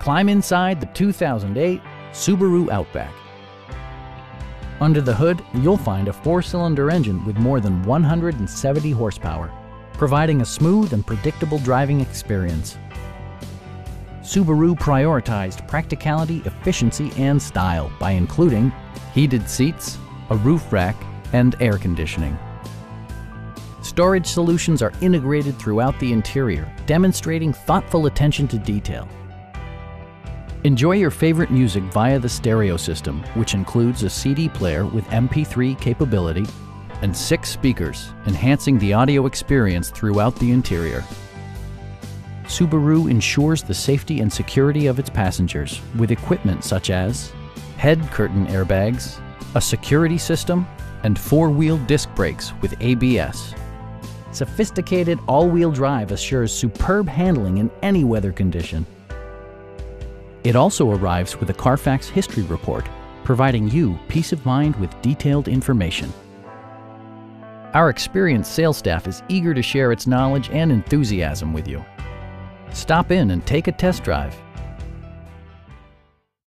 Climb inside the 2008 Subaru Outback. Under the hood, you'll find a four-cylinder engine with more than 170 horsepower, providing a smooth and predictable driving experience. Subaru prioritized practicality, efficiency, and style by including heated seats, a roof rack, and air conditioning. Storage solutions are integrated throughout the interior, demonstrating thoughtful attention to detail. Enjoy your favorite music via the stereo system, which includes a CD player with MP3 capability and 6 speakers, enhancing the audio experience throughout the interior. Subaru ensures the safety and security of its passengers with equipment such as head curtain airbags, a security system, and four-wheel disc brakes with ABS. Sophisticated all-wheel drive assures superb handling in any weather condition. It also arrives with a Carfax history report, providing you peace of mind with detailed information. Our experienced sales staff is eager to share its knowledge and enthusiasm with you. Stop in and take a test drive.